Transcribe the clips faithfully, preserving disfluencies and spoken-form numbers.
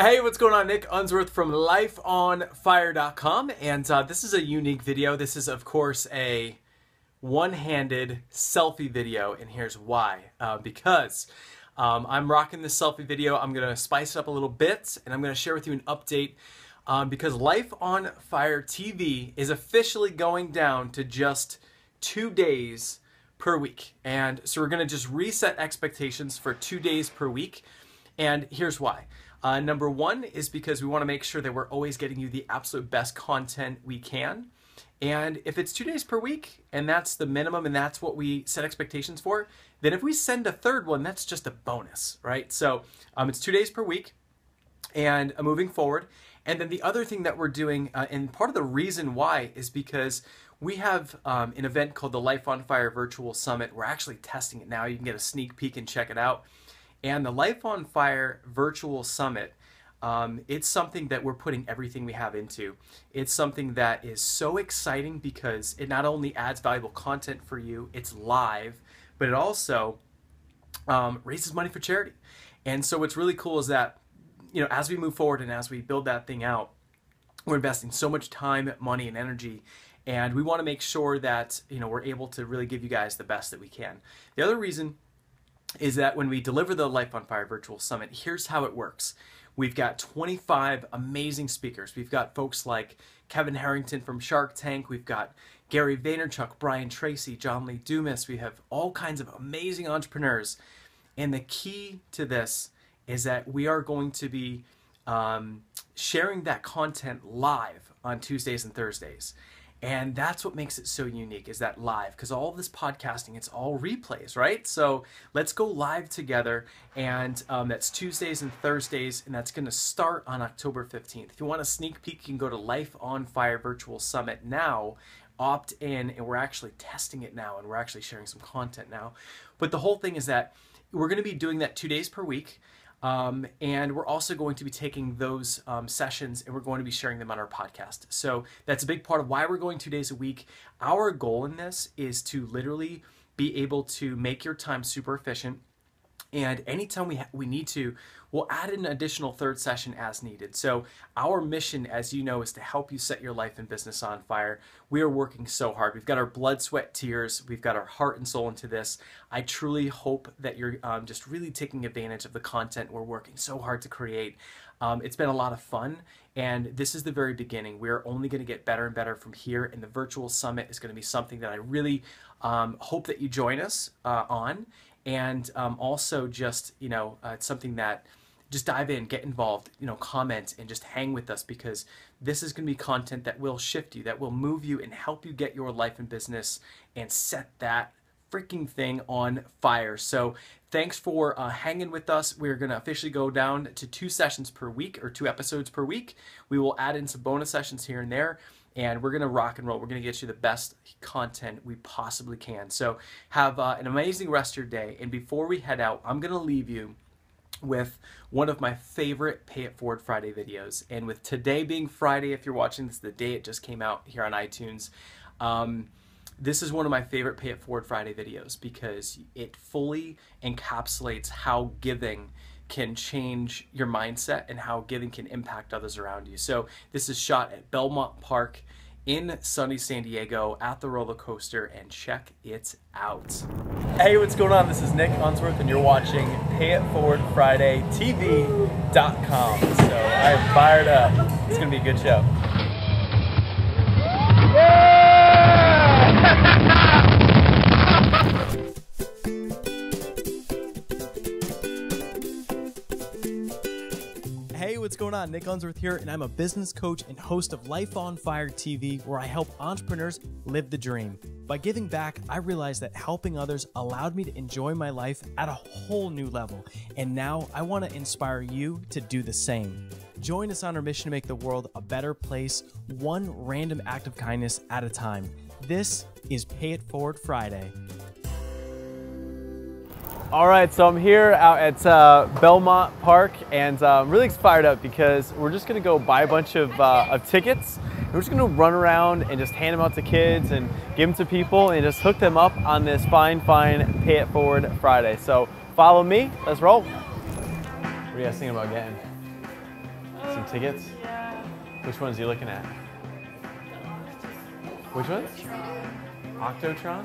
Hey, what's going on? Nick Unsworth from life on fire dot com, and uh, this is a unique video. This is, of course, a one-handed selfie video, and here's why. Uh, because um, I'm rocking this selfie video. I'm going to spice it up a little bit, and I'm going to share with you an update um, because Life on Fire T V is officially going down to just two days per week. And so we're going to just reset expectations for two days per week, and here's why. Uh, number one is because we want to make sure that we're always getting you the absolute best content we can. And if it's two days per week, and that's the minimum, and that's what we set expectations for, then if we send a third one, that's just a bonus, right? So um, it's two days per week, and uh, moving forward. And then the other thing that we're doing, uh, and part of the reason why, is because we have um, an event called the Life on Fire Virtual Summit. We're actually testing it now. You can get a sneak peek and check it out. And the Life on Fire Virtual Summit, um, it's something that we're putting everything we have into. It's something that is so exciting because it not only adds valuable content for you, it's live, but it also um, raises money for charity. And so what's really cool is that, you know, as we move forward and as we build that thing out, we're investing so much time, money, and energy. And we want to make sure that, you know, we're able to really give you guys the best that we can. The other reason is that when we deliver the Life on Fire Virtual Summit, here's how it works. We've got twenty-five amazing speakers. We've got folks like Kevin Harrington from Shark Tank. We've got Gary Vaynerchuk, Brian Tracy, John Lee Dumas. We have all kinds of amazing entrepreneurs. And the key to this is that we are going to be um, sharing that content live on Tuesdays and Thursdays. And that's what makes it so unique, is that live, because all this podcasting, it's all replays, right? So let's go live together, and um, that's Tuesdays and Thursdays, and that's going to start on October fifteenth. If you want a sneak peek, you can go to Life on Fire Virtual Summit now, opt in, and we're actually testing it now, and we're actually sharing some content now. But the whole thing is that we're going to be doing that two days per week. Um, and we're also going to be taking those um, sessions, and we're going to be sharing them on our podcast. So that's a big part of why we're going two days a week. Our goal in this is to literally be able to make your time super efficient. And anytime we, ha we need to, we'll add an additional third session as needed. So our mission, as you know, is to help you set your life and business on fire. We are working so hard. We've got our blood, sweat, tears. We've got our heart and soul into this. I truly hope that you're um, just really taking advantage of the content we're working so hard to create. Um, it's been a lot of fun, and this is the very beginning. We're only going to get better and better from here, and the virtual summit is going to be something that I really um, hope that you join us uh, on. And um, also just, you know, uh, it's something that just dive in, get involved, you know, comment and just hang with us, because this is going to be content that will shift you, that will move you and help you get your life and business and set that freaking thing on fire. So thanks for uh, hanging with us. We're going to officially go down to two sessions per week, or two episodes per week. We will add in some bonus sessions here and there. And we're going to rock and roll. We're going to get you the best content we possibly can. So have uh, an amazing rest of your day. And before we head out, I'm going to leave you with one of my favorite Pay It Forward Friday videos. And with today being Friday, if you're watching this the day it just came out here on iTunes, um, this is one of my favorite Pay It Forward Friday videos, because it fully encapsulates how giving can change your mindset and how giving can impact others around you. So this is shot at Belmont Park in sunny San Diego at the roller coaster, and check it out. Hey, what's going on? This is Nick Unsworth, and you're watching pay it forward friday t v dot com. So I'm fired up. It's gonna be a good show. What's going on? Nick Unsworth here, and I'm a business coach and host of Life on Fire T V, where I help entrepreneurs live the dream. By giving back, I realized that helping others allowed me to enjoy my life at a whole new level, and now I want to inspire you to do the same. Join us on our mission to make the world a better place, one random act of kindness at a time. This is Pay It Forward Friday. All right, so I'm here out at uh, Belmont Park, and uh, I'm really fired up because we're just gonna go buy a bunch of, uh, of tickets. And we're just gonna run around and just hand them out to kids and give them to people and just hook them up on this fine, fine Pay It Forward Friday. So follow me, let's roll. What are you guys thinking about getting? tickets? Yeah. Which ones are you looking at? Which ones? Octotron.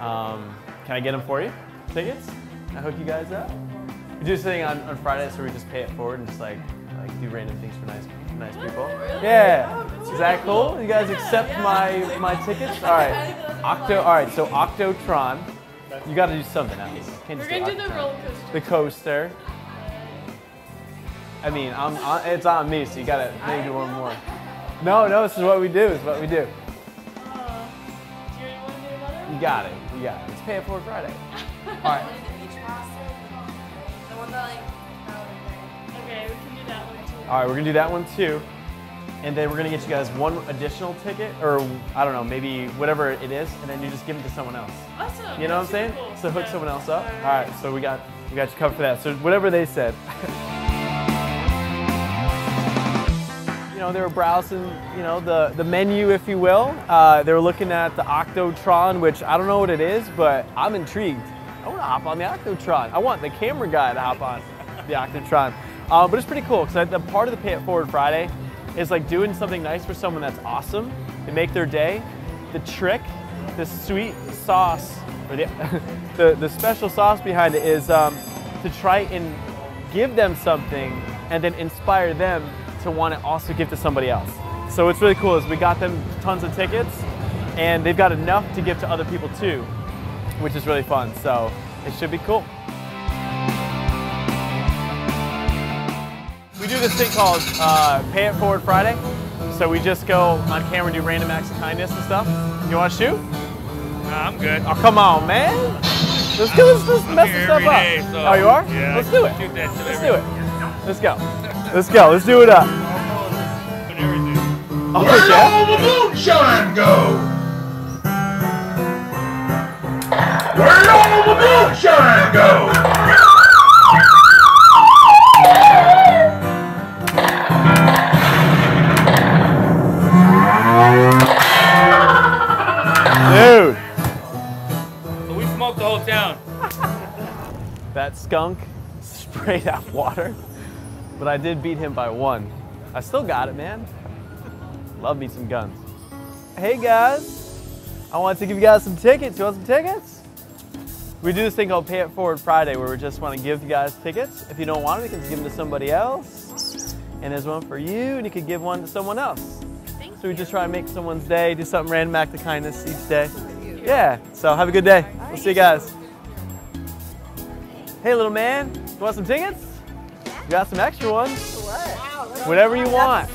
Um, can I get them for you? Tickets? I hook you guys up. We do this thing on, on Friday, so we just pay it forward and just like like do random things for nice nice people. Really? Yeah. Oh, cool. Is that cool? You guys yeah, accept yeah. my my tickets? All right. Octo. All right. So Octotron. You got to do something at least. Can't We're gonna do Octotron. The roller coaster. The coaster. I mean, I'm, I'm, it's on me, so you gotta maybe do one more. No, no, this is what we do. This is what we do. Uh, do you want to do another? You got it. You got it. It's Pay It Forward Friday. All right. The one that like. Okay, we can do that one too. All right, we're gonna do that one too, and then we're gonna get you guys one additional ticket, or I don't know, maybe whatever it is, and then you just give it to someone else. Awesome. You know That's what I'm saying? Cool. So hook yeah. someone else up. All right. All right. So we got we got you covered for that. So whatever they said. You know, they were browsing, you know, the, the menu, if you will. Uh, they were looking at the Octotron, which I don't know what it is, but I'm intrigued. I want to hop on the Octotron. I want the camera guy to hop on the Octotron. Uh, but it's pretty cool because the part of the Pay It Forward Friday is like doing something nice for someone that's awesome to make their day. The trick, the sweet sauce, or the, the, the special sauce behind it is um, to try and give them something and then inspire them to want to also give to somebody else. So what's really cool is we got them tons of tickets and they've got enough to give to other people too, which is really fun. So it should be cool. We do this thing called uh, Pay It Forward Friday. So we just go on camera and do random acts of kindness and stuff. You want to shoot? No, I'm good. Oh, come on, man. Let's do this. Let's mess this stuff day, up. So oh, you are? Yeah, Let's do it. Shoot that Let's do it. Let's go. Let's go. Let's do it up. Oh, where yeah? all the moonshine go? Where all the moonshine go? Dude. We smoked the whole town. That skunk sprayed out water. But I did beat him by one. I still got it, man. Love me some guns. Hey guys, I wanted to give you guys some tickets. You want some tickets? We do this thing called Pay It Forward Friday where we just want to give you guys tickets. If you don't want them, you can give them to somebody else. And there's one for you, and you could give one to someone else. Thank so we just try and make someone's day, do something random act of kindness each day. Yeah, so have a good day. We'll see you guys. Hey little man, you want some tickets? You got some extra ones. Wow, whatever you want.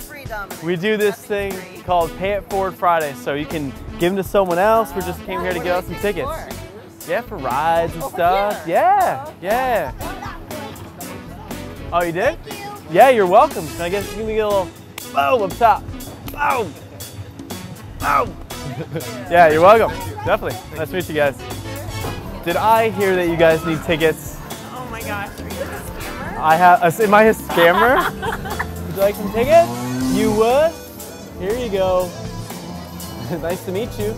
We do this thing called Pay It Forward Friday, so you can give them to someone else. We just came here to get out some tickets. Yeah, for rides and stuff. Yeah, yeah. Oh, you did? Yeah, you're welcome. I guess you can get a little boom up top. Boom. Boom. Yeah, you're welcome. Definitely. Nice to meet you guys. Did I hear that you guys need tickets? Oh my gosh. I have, am I a scammer? Would you like some tickets? You would? Here you go. Nice to meet you.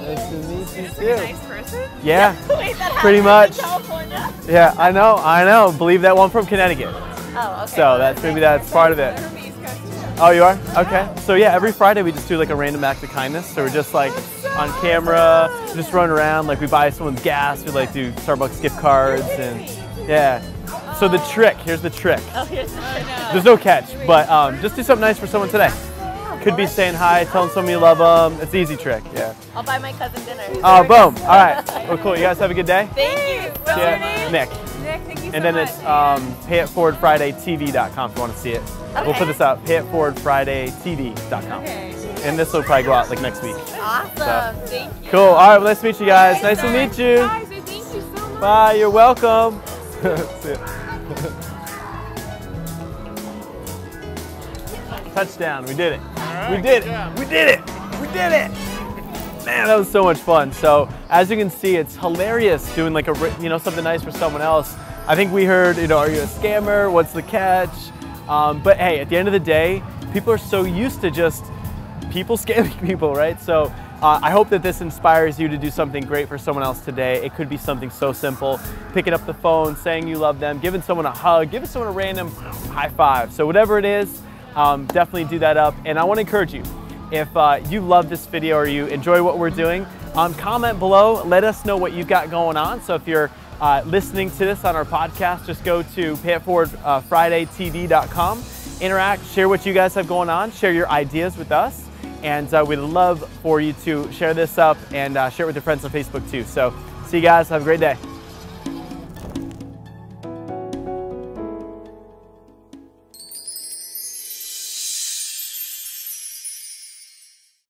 Nice to meet you, you too. Like a nice person? Yeah, Wait, that pretty much. California. Yeah, I know, I know. Believe that one from Connecticut. Oh, okay. So that's maybe that's part of it. Oh, you are? Okay. So yeah, every Friday we just do like a random act of kindness. So we're just like on camera, just run around. Like we buy someone's gas, we like do Starbucks gift cards and yeah. So the trick, here's the trick. Oh, here's the trick. Oh, no. There's no catch, but um, just do something nice for someone today. Could be saying hi, telling someone you love them. It's an easy trick, yeah. I'll buy my cousin dinner. Oh, uh, boom. All right. Well, cool. You guys have a good day. Thank you. What's your name? Nick. Nick, thank you so much. And then it's um, pay it forward friday t v dot com if you want to see it. Okay. We'll put this out, pay it forward friday t v dot com. Okay. And this will probably go out like next week. Awesome. So. Thank you. Cool. All right. Well, nice to meet you guys. Nice to meet you. Guys, thank you so much. Bye. You're welcome. Touchdown, we did it. Right, we did it. Job. We did it. We did it. Man, that was so much fun. So as you can see, it's hilarious doing like a, you know, something nice for someone else. I think we heard, you know, are you a scammer? What's the catch? Um, but hey, at the end of the day, people are so used to just people scamming people, right? So Uh, I hope that this inspires you to do something great for someone else today. It could be something so simple. Picking up the phone, saying you love them, giving someone a hug, giving someone a random high five. So whatever it is, um, definitely do that up. And I want to encourage you, if uh, you love this video or you enjoy what we're doing, um, comment below, let us know what you've got going on. So if you're uh, listening to this on our podcast, just go to pay it forward friday t v dot com, interact, share what you guys have going on, share your ideas with us. And uh, we'd love for you to share this up and uh, share it with your friends on Facebook too. So see you guys, have a great day.